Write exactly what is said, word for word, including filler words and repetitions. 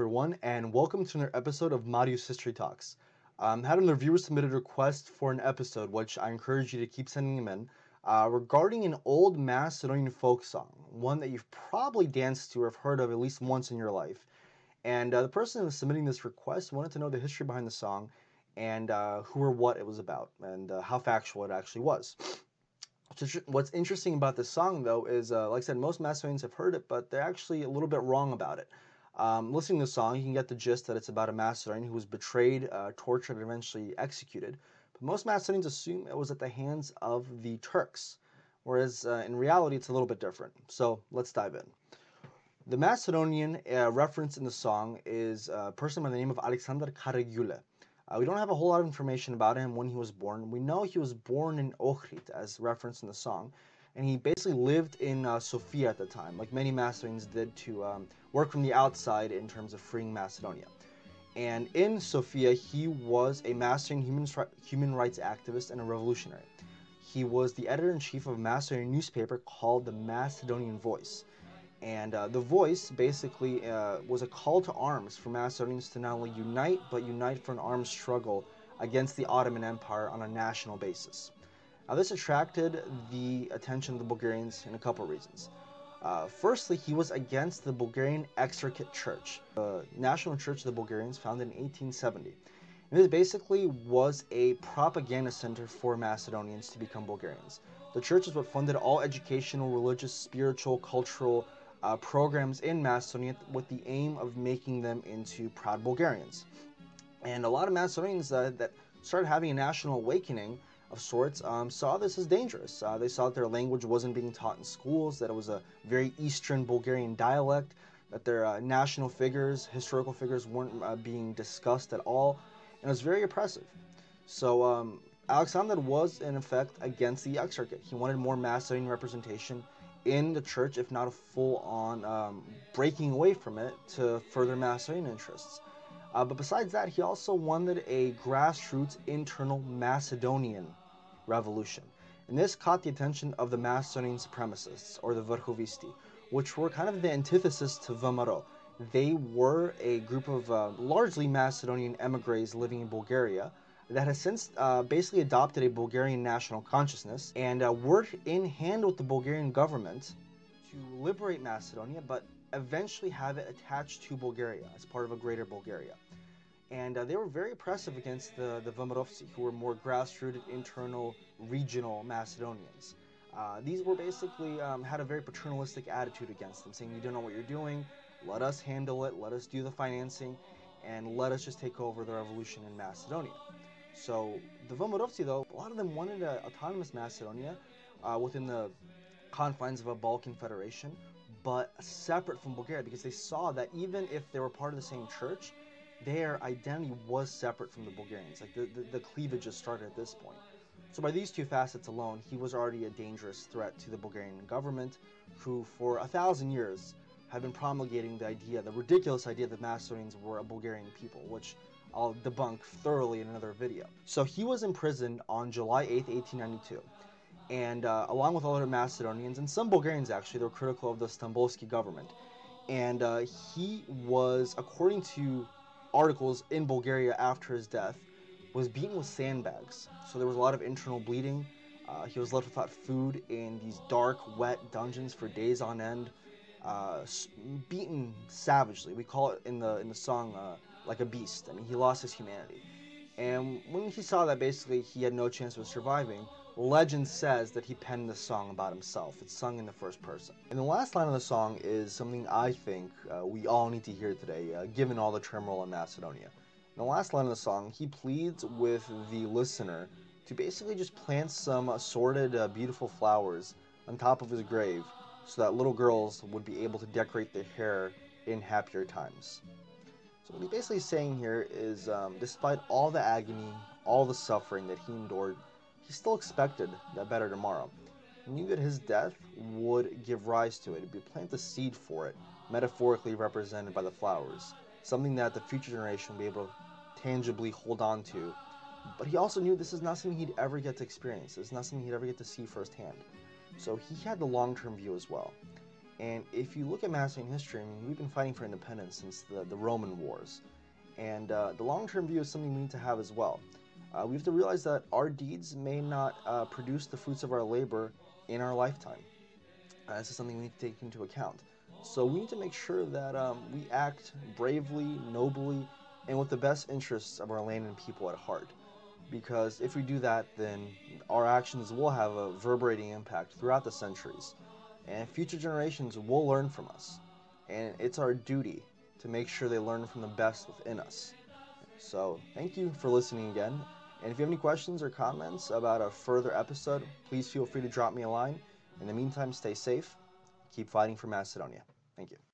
everyone, and welcome to another episode of Mario's History Talks. Um, had another viewer submitted request for an episode, which I encourage you to keep sending them in, uh, regarding an old Macedonian folk song, one that you've probably danced to or have heard of at least once in your life. And uh, the person who was submitting this request wanted to know the history behind the song and uh, who or what it was about, and uh, how factual it actually was. What's interesting about this song, though, is, uh, like I said, most Macedonians have heard it, but they're actually a little bit wrong about it. Um, listening to the song, you can get the gist that it's about a Macedonian who was betrayed, uh, tortured, and eventually executed. But most Macedonians assume it was at the hands of the Turks, whereas uh, in reality it's a little bit different. So let's dive in. The Macedonian uh, reference in the song is a person by the name of Alexander Karagule. Uh, we don't have a whole lot of information about him, when he was born. We know he was born in Ohrid, as referenced in the song, and he basically lived in uh, Sofia at the time, like many Macedonians did, to um, work from the outside in terms of freeing Macedonia. And in Sofia, he was a Macedonian human, human rights activist and a revolutionary. He was the editor-in-chief of a Macedonian newspaper called the Macedonian Voice. And uh, the voice basically uh, was a call to arms for Macedonians to not only unite, but unite for an armed struggle against the Ottoman Empire on a national basis. Now, this attracted the attention of the Bulgarians in a couple reasons. Uh, firstly, he was against the Bulgarian Exarchate Church, the National Church of the Bulgarians, founded in eighteen seventy. And this basically was a propaganda center for Macedonians to become Bulgarians. The church is what funded all educational, religious, spiritual, cultural, Uh, programs in Macedonia with the aim of making them into proud Bulgarians. And a lot of Macedonians uh, that started having a national awakening of sorts um, saw this as dangerous. Uh, they saw that their language wasn't being taught in schools, that it was a very Eastern Bulgarian dialect, that their uh, national figures, historical figures weren't uh, being discussed at all, and it was very oppressive. So um, Alexander was in effect against the Exarchate. He wanted more Macedonian representation in the church, if not a full-on um, breaking away from it to further Macedonian interests. Uh, but besides that, he also wanted a grassroots internal Macedonian revolution. And this caught the attention of the Macedonian supremacists, or the Vrhovisti, which were kind of the antithesis to V M R O. They were a group of uh, largely Macedonian emigres living in Bulgaria that has since uh, basically adopted a Bulgarian national consciousness and uh, worked in hand with the Bulgarian government to liberate Macedonia, but eventually have it attached to Bulgaria as part of a greater Bulgaria. And uh, they were very oppressive against the, the V M R O-vtsi, who were more grassroots, internal, regional Macedonians. Uh, these were basically, um, had a very paternalistic attitude against them, saying, you don't know what you're doing, let us handle it, let us do the financing, and let us just take over the revolution in Macedonia. So the V M R O-vtsi, though, a lot of them wanted an autonomous Macedonia uh, within the confines of a Balkan federation, but separate from Bulgaria, because they saw that even if they were part of the same church, their identity was separate from the Bulgarians. Like the, the, the cleavage just started at this point. So by these two facets alone, he was already a dangerous threat to the Bulgarian government, who for a thousand years have been promulgating the idea, the ridiculous idea that Macedonians were a Bulgarian people, which I'll debunk thoroughly in another video. So he was imprisoned on July eighth, eighteen ninety-two, and uh, along with other Macedonians, and some Bulgarians actually, they were critical of the Stambolski government. And uh, he was, according to articles in Bulgaria after his death, was beaten with sandbags. So there was a lot of internal bleeding. Uh, he was left without food in these dark, wet dungeons for days on end, uh, beaten savagely. We call it in the, in the song, uh, like a beast. I mean, he lost his humanity. And when he saw that basically he had no chance of surviving, legend says that he penned this song about himself. It's sung in the first person. And the last line of the song is something I think uh, we all need to hear today, uh, given all the turmoil in Macedonia. In the last line of the song, he pleads with the listener to basically just plant some assorted, uh, beautiful flowers on top of his grave so that little girls would be able to decorate their hair in happier times. What he's basically saying here is, um, despite all the agony, all the suffering that he endured, he still expected that better tomorrow. He knew that his death would give rise to it. It would plant the seed for it, metaphorically represented by the flowers, something that the future generation would be able to tangibly hold on to. But he also knew this is not something he'd ever get to experience. It's not something he'd ever get to see firsthand. So he had the long-term view as well. And if you look at Macedonian history, I mean, we've been fighting for independence since the, the Roman Wars. And uh, the long-term view is something we need to have as well. Uh, we have to realize that our deeds may not uh, produce the fruits of our labor in our lifetime. Uh, this is something we need to take into account. So we need to make sure that um, we act bravely, nobly, and with the best interests of our land and people at heart. Because if we do that, then our actions will have a reverberating impact throughout the centuries. And future generations will learn from us. And it's our duty to make sure they learn from the best within us. So thank you for listening again. And if you have any questions or comments about a further episode, please feel free to drop me a line. In the meantime, stay safe. Keep fighting for Macedonia. Thank you.